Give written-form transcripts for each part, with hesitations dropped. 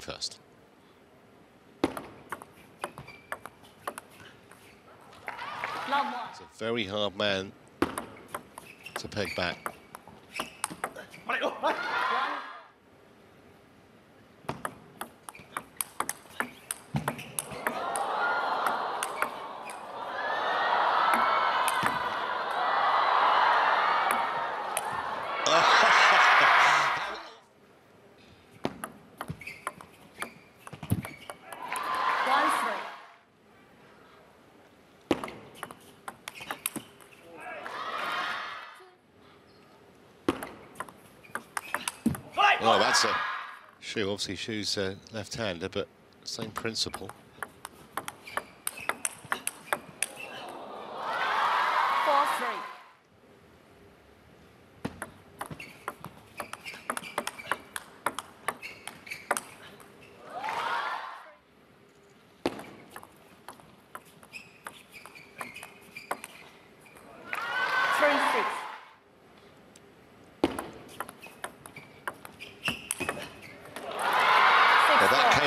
First. It's a very hard man to peg back. Oh, that's a Xu. Obviously, Xu's left-hander, but same principle.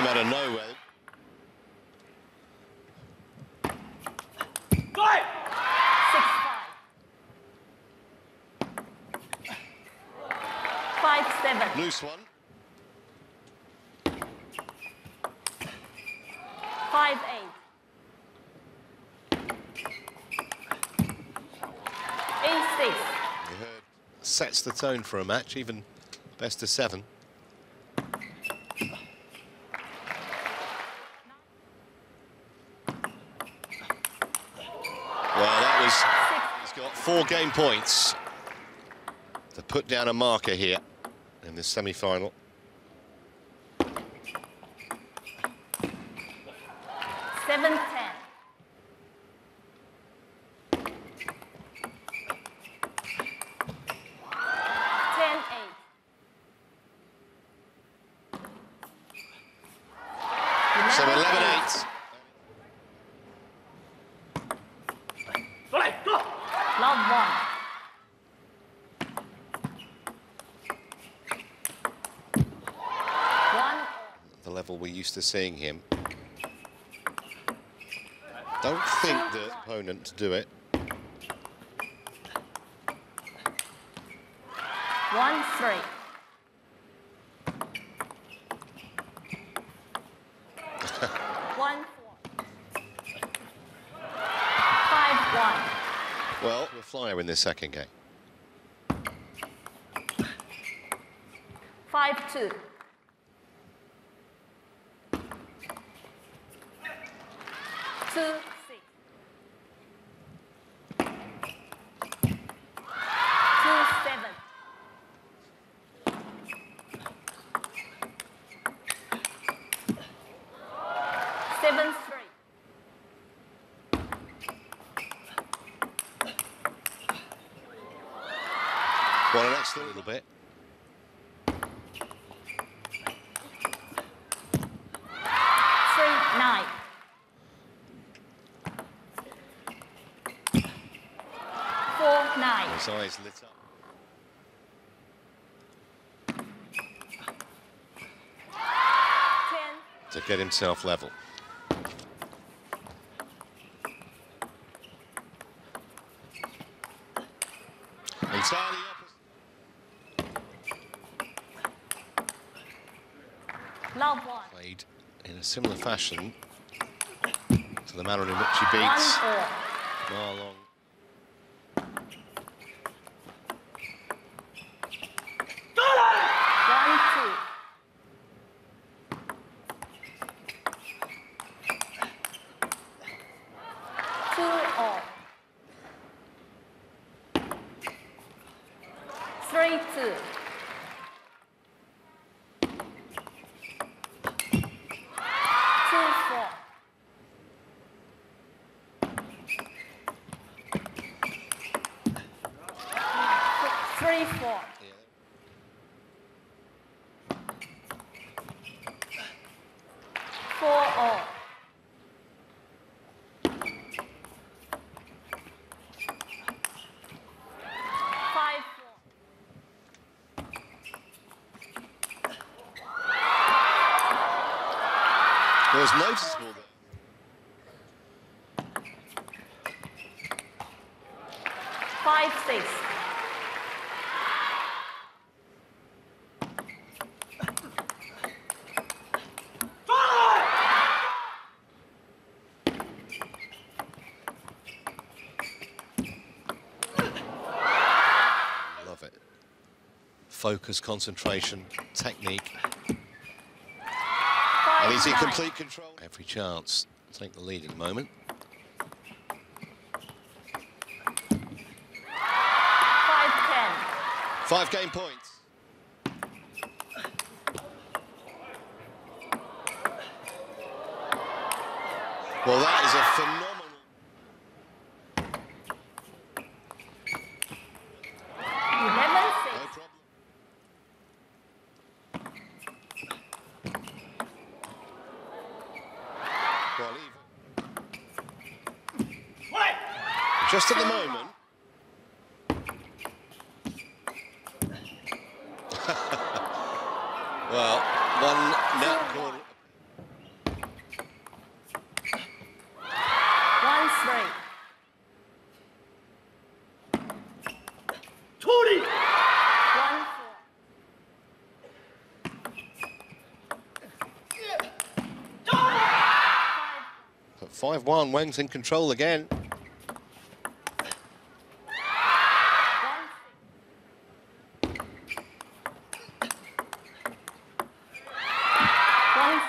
Out of nowhere. Five. 6-5. 5-7. Loose one. 5-8. 8-6. You heard sets the tone for a match, even best of 7. He's got 4 game points to put down a marker here in this semi-final. 7-10. 10-8. So 11-8. The level we're used to seeing him. Don't think the opponent to do it. 1-3. 1-4. 5-1. Well, a flyer in this second game. 5-2. 2-6. 2-7. 7-3. 1 next a little bit. 3-9. 4-9. His eyes lit up. 10. To get himself level. 1. Played in a similar fashion to the manner in which he beats Ma Long. 1-2. 2-0. 3-2. 3-4. 4-0. 5-4. Those knives. Five, six. Love it. Focus, concentration, technique. And he's in complete control. Every chance to take the lead at the moment. 5-10. 5 game points. Well, that is a phenomenal. 11-6. No problem. Just at the moment. Well, one net corner. 1-3. 20. 1-4. At 5-1, Wang's in control again. Well,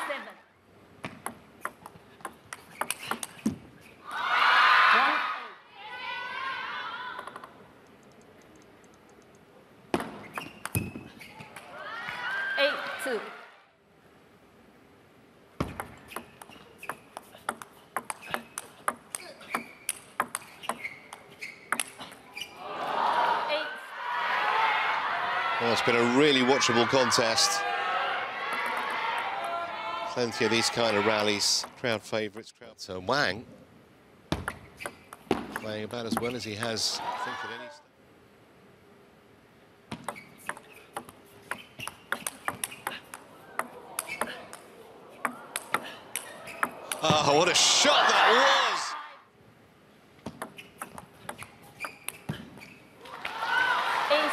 it's been a really watchable contest. Plenty of these kind of rallies, crowd favourites, crowd. So Wang playing about as well as he has, I think, at any stage. Oh, what a shot that was! A6.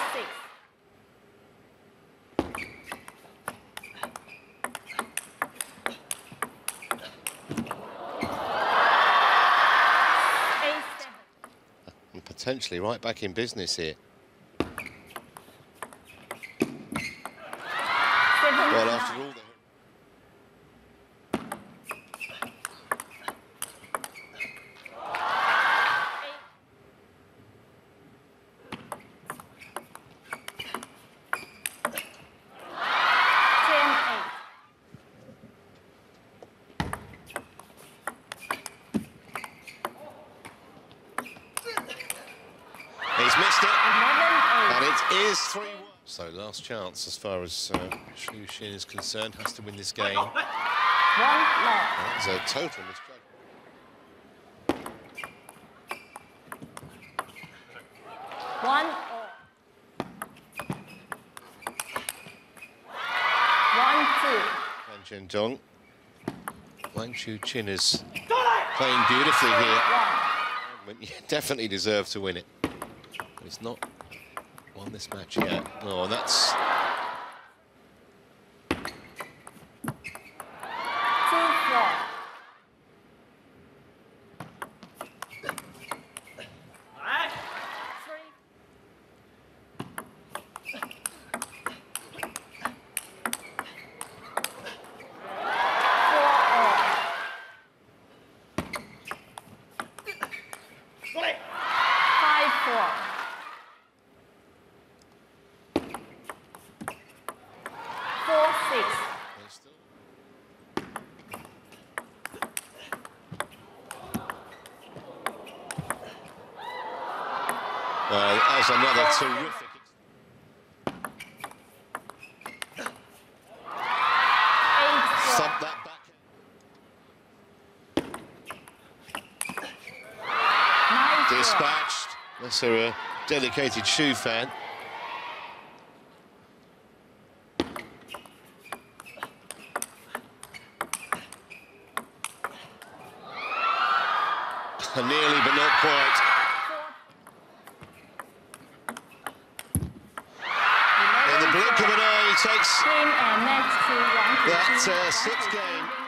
And potentially right back in business here. Well, after all, so last chance as far as Xu Xin is concerned, has to win this game. One left. That's a total mistake. 1-2. And Zhendong. Wang Chuqin is playing beautifully here. You definitely deserve to win it. But it's not won this match yet. Oh, and that's 2-4. 3. 4-4. 5-4. 4-6. Well, that's another terrific. Sub that back. 9-4. Dispatched. Unless they're a dedicated Xu fan. 9-4. and nearly but not quite. In the blink of an eye, he takes that sixth game.